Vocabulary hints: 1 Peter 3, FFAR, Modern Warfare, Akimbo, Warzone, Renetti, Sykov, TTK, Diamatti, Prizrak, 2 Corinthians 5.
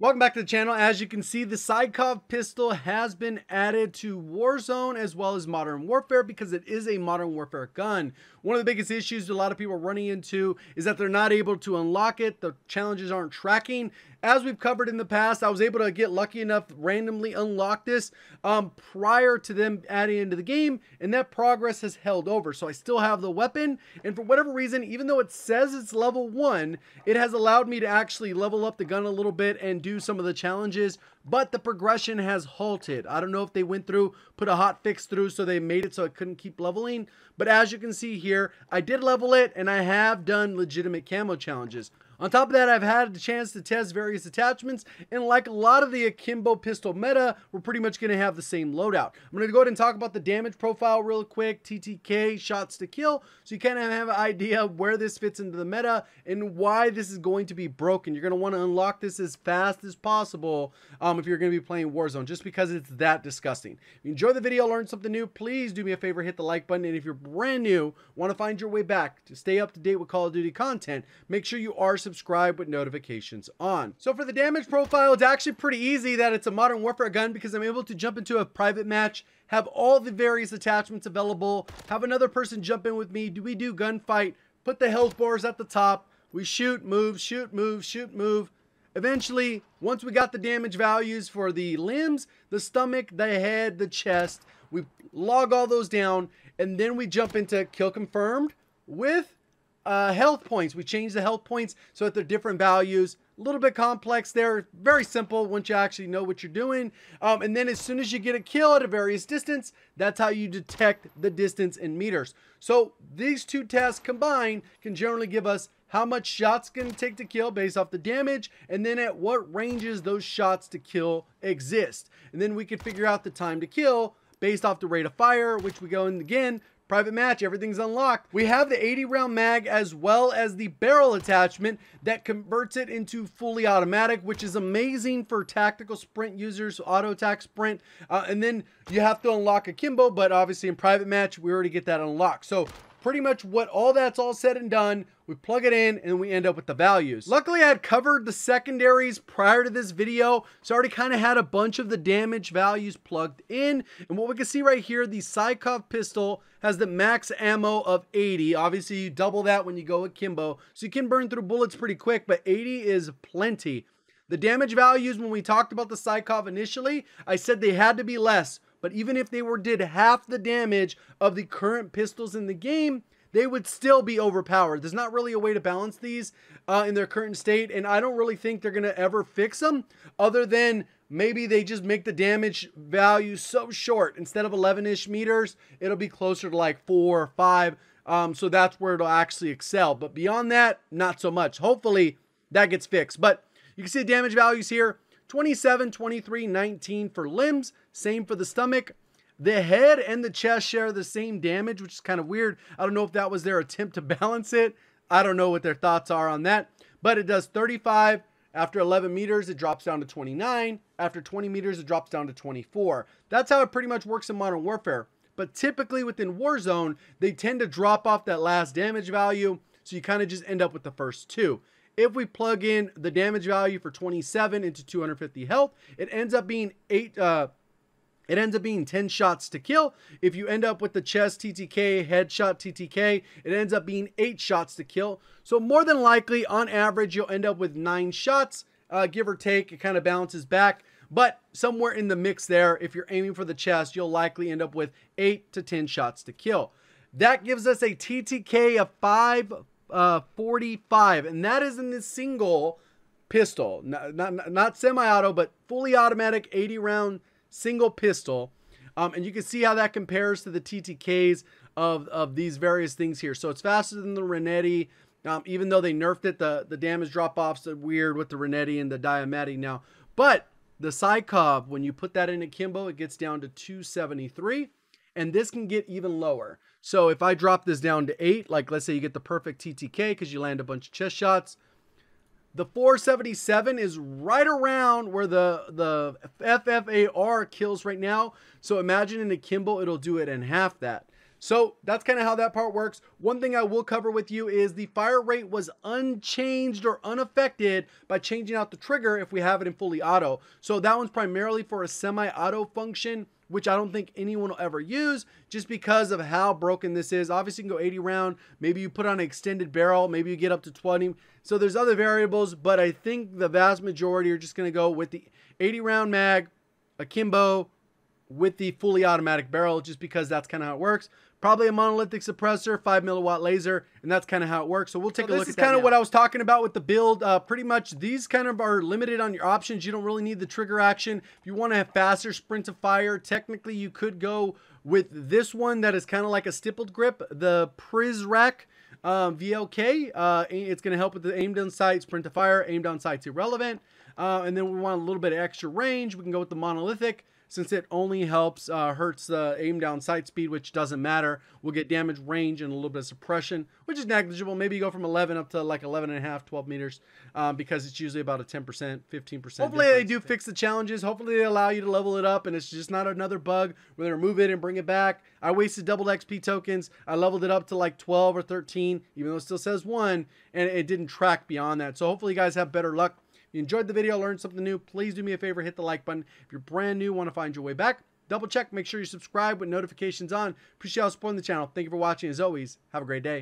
Welcome back to the channel. As you can see, the Sykov pistol has been added to Warzone as well as Modern Warfare because it is a Modern Warfare gun. One of the biggest issues a lot of people are running into is that they're not able to unlock it. The challenges aren't tracking. As we've covered in the past, I was able to get lucky enough to randomly unlock this prior to them adding into the game, and that progress has held over. So I still have the weapon, and for whatever reason, even though it says it's level 1, it has allowed me to actually level up the gun a little bit and do some of the challenges, but the progression has halted. I don't know if they went through, put a hot fix through so they made it so I couldn't keep leveling, but as you can see here, I did level it and I have done legitimate camo challenges. On top of that, I've had the chance to test various attachments, and like a lot of the Akimbo pistol meta, we're pretty much going to have the same loadout. I'm going to go ahead and talk about the damage profile real quick, TTK, shots to kill, so you kind of have an idea of where this fits into the meta and why this is going to be broken. You're going to want to unlock this as fast as possible if you're going to be playing Warzone, just because it's that disgusting. If you enjoy the video, learn something new, please do me a favor, hit the like button, and if you're brand new, want to find your way back to stay up to date with Call of Duty content, make sure you are subscribe with notifications on. So for the damage profile, it's actually pretty easy that it's a Modern Warfare gun because I'm able to jump into a private match, have all the various attachments available, have another person jump in with me, we do gunfight, put the health bars at the top, we shoot, move, shoot, move, shoot, move. Eventually, once we got the damage values for the limbs, the stomach, the head, the chest, we log all those down, and then we jump into kill confirmed with health points. We change the health points so that they're different values. A little bit complex there, very simple once you actually know what you're doing. And then as soon as you get a kill at a various distance, that's how you detect the distance in meters. So these two tasks combined can generally give us how much shots it's going to take to kill based off the damage, and then at what ranges those shots to kill exist. And then we can figure out the time to kill based off the rate of fire, which we go in again, private match, everything's unlocked. We have the 80 round mag as well as the barrel attachment that converts it into fully automatic, which is amazing for tactical sprint users, auto attack sprint. And then you have to unlock Akimbo, but obviously in private match, we already get that unlocked. So pretty much what all that's all said and done, we plug it in and we end up with the values. Luckily, I had covered the secondaries prior to this video, so I already kind of had a bunch of the damage values plugged in. And what we can see right here, the Sykov pistol has the max ammo of 80. Obviously, you double that when you go Akimbo, so you can burn through bullets pretty quick, but 80 is plenty. The damage values, when we talked about the Sykov initially, I said they had to be less. But even if they did half the damage of the current pistols in the game, they would still be overpowered. There's not really a way to balance these in their current state, and I don't really think they're going to ever fix them, other than maybe they just make the damage value so short. Instead of 11-ish meters, it'll be closer to like 4 or 5, so that's where it'll actually excel. But beyond that, not so much. Hopefully, that gets fixed. But you can see the damage values here. 27, 23, 19 for limbs, same for the stomach. The head and the chest share the same damage, which is kind of weird. I don't know if that was their attempt to balance it. I don't know what their thoughts are on that, but it does 35. After 11 meters, it drops down to 29. After 20 meters, it drops down to 24. That's how it pretty much works in Modern Warfare. But typically within Warzone, they tend to drop off that last damage value, so you kind of just end up with the first two. If we plug in the damage value for 27 into 250 health, it ends up being 10 shots to kill. If you end up with the chest TTK, headshot TTK, it ends up being 8 shots to kill. So more than likely, on average, you'll end up with 9 shots, give or take. It kind of balances back. But somewhere in the mix there, if you're aiming for the chest, you'll likely end up with 8 to 10 shots to kill. That gives us a TTK of 45, and that is in the single pistol, not semi-auto, but fully automatic 80 round single pistol. And you can see how that compares to the TTKs of these various things here. So it's faster than the Renetti, even though they nerfed it. The damage drop-offs are weird with the Renetti and the Diamatti now, but the Sykov, when you put that in Akimbo, it gets down to 273. And this can get even lower. So if I drop this down to 8, like let's say you get the perfect TTK because you land a bunch of chest shots, the 477 is right around where the FFAR kills right now. So imagine in Akimbo, it'll do it in half that. So that's kind of how that part works. One thing I will cover with you is the fire rate was unchanged or unaffected by changing out the trigger if we have it in fully auto. So that one's primarily for a semi-auto function, which I don't think anyone will ever use just because of how broken this is. Obviously you can go 80 round, maybe you put on an extended barrel, maybe you get up to 20. So there's other variables, but I think the vast majority are just gonna go with the 80 round mag, Akimbo, with the fully automatic barrel, just because that's kind of how it works. Probably a monolithic suppressor, 5 milliwatt laser, and that's kind of how it works. So we'll take a look at that. This is kind of what I was talking about with the build. Pretty much these kind of are limited on your options. You don't really need the trigger action. If you want to have faster sprint of fire, technically you could go with this one that is kind of like a stippled grip, the Prizrak VLK. It's going to help with the aim down sight, sprint of fire, aim down sight's irrelevant. And then we want a little bit of extra range. We can go with the monolithic, since it only helps hurts the aim down sight speed, which doesn't matter. We'll get damage, range, and a little bit of suppression, which is negligible. Maybe you go from 11 up to like 11.5, 12 meters, because it's usually about a 10%, 15%. Hopefully they do fix the challenges. Hopefully they allow you to level it up, and it's just not another bug where they remove it and bring it back. I wasted doubled XP tokens. I leveled it up to like 12 or 13, even though it still says 1, and it didn't track beyond that. So hopefully you guys have better luck. If you enjoyed the video, learned something new, please do me a favor, hit the like button. If you're brand new, want to find your way back, double check, make sure you subscribe with notifications on. Appreciate y'all supporting the channel. Thank you for watching. As always, have a great day.